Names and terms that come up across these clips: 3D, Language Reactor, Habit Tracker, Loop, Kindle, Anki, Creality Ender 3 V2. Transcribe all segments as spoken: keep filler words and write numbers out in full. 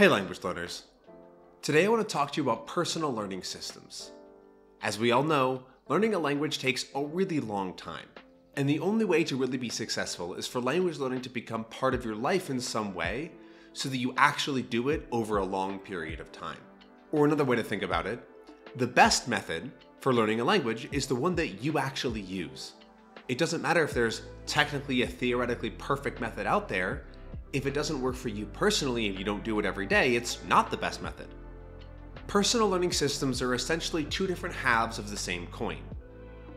Hey language learners, today I want to talk to you about personal learning systems. As we all know, learning a language takes a really long time, and the only way to really be successful is for language learning to become part of your life in some way so that you actually do it over a long period of time. Or another way to think about it, the best method for learning a language is the one that you actually use. It doesn't matter if there's technically a theoretically perfect method out there. If it doesn't work for you personally and you don't do it every day, it's not the best method. Personal learning systems are essentially two different halves of the same coin.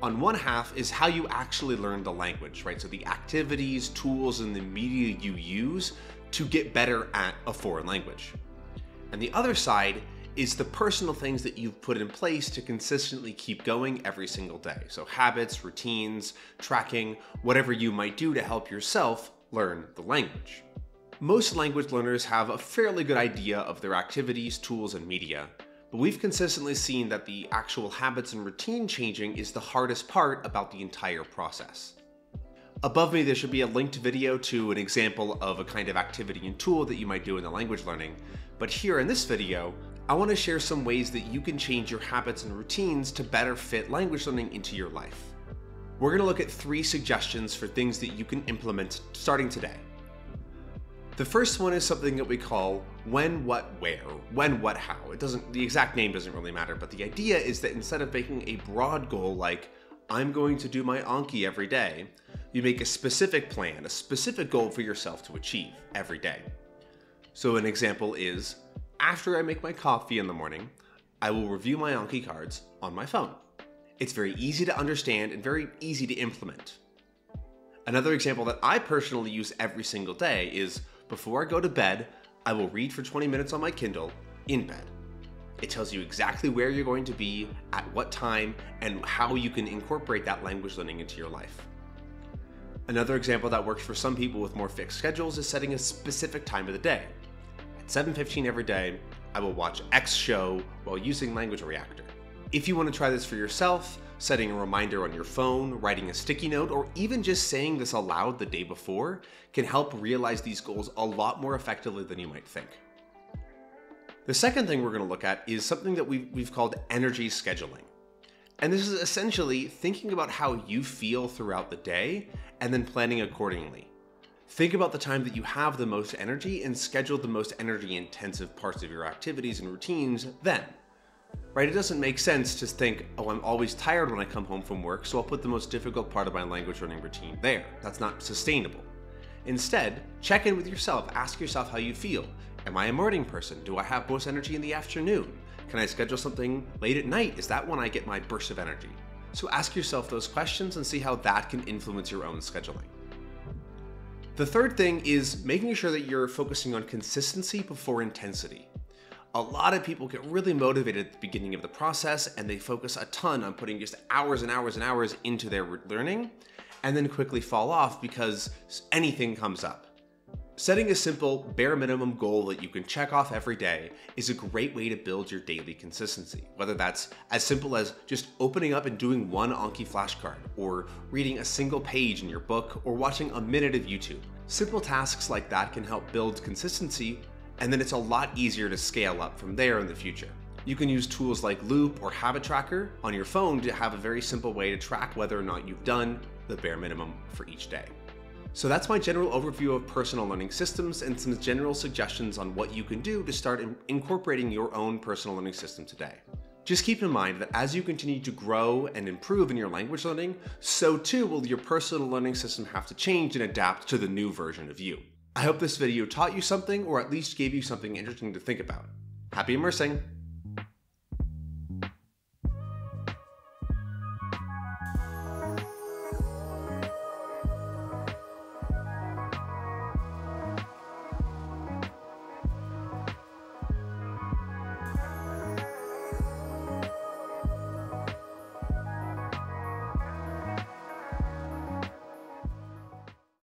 On one half is how you actually learn the language, right? So the activities, tools, and the media you use to get better at a foreign language. And the other side is the personal things that you've put in place to consistently keep going every single day. So habits, routines, tracking, whatever you might do to help yourself learn the language. Most language learners have a fairly good idea of their activities, tools, and media, but we've consistently seen that the actual habits and routine changing is the hardest part about the entire process. Above me, there should be a linked video to an example of a kind of activity and tool that you might do in the language learning, but here in this video, I want to share some ways that you can change your habits and routines to better fit language learning into your life. We're going to look at three suggestions for things that you can implement starting today. The first one is something that we call when, what, where, when, what, how. It doesn't, the exact name doesn't really matter, but the idea is that instead of making a broad goal like, I'm going to do my Anki every day, you make a specific plan, a specific goal for yourself to achieve every day. So an example is, after I make my coffee in the morning, I will review my Anki cards on my phone. It's very easy to understand and very easy to implement. Another example that I personally use every single day is, before I go to bed, I will read for twenty minutes on my Kindle in bed. It tells you exactly where you're going to be, at what time, and how you can incorporate that language learning into your life. Another example that works for some people with more fixed schedules is setting a specific time of the day. At seven fifteen every day, I will watch X show while using Language Reactor. If you want to try this for yourself, setting a reminder on your phone, writing a sticky note, or even just saying this aloud the day before can help realize these goals a lot more effectively than you might think. The second thing we're going to look at is something that we've, we've called energy scheduling. And this is essentially thinking about how you feel throughout the day and then planning accordingly. Think about the time that you have the most energy and schedule the most energy-intensive parts of your activities and routines then. Right, it doesn't make sense to think, oh, I'm always tired when I come home from work, so I'll put the most difficult part of my language learning routine there. That's not sustainable. Instead, check in with yourself. Ask yourself how you feel. Am I a morning person? Do I have most energy in the afternoon? Can I schedule something late at night? Is that when I get my burst of energy? So ask yourself those questions and see how that can influence your own scheduling. The third thing is making sure that you're focusing on consistency before intensity. A lot of people get really motivated at the beginning of the process and they focus a ton on putting just hours and hours and hours into their learning and then quickly fall off because anything comes up. Setting a simple bare minimum goal that you can check off every day is a great way to build your daily consistency, whether that's as simple as just opening up and doing one Anki flashcard or reading a single page in your book or watching a minute of YouTube. Simple tasks like that can help build consistency, and then it's a lot easier to scale up from there in the future. You can use tools like Loop or Habit Tracker on your phone to have a very simple way to track whether or not you've done the bare minimum for each day. So that's my general overview of personal learning systems and some general suggestions on what you can do to start incorporating your own personal learning system today. Just keep in mind that as you continue to grow and improve in your language learning, so too will your personal learning system have to change and adapt to the new version of you. I hope this video taught you something or at least gave you something interesting to think about. Happy immersing!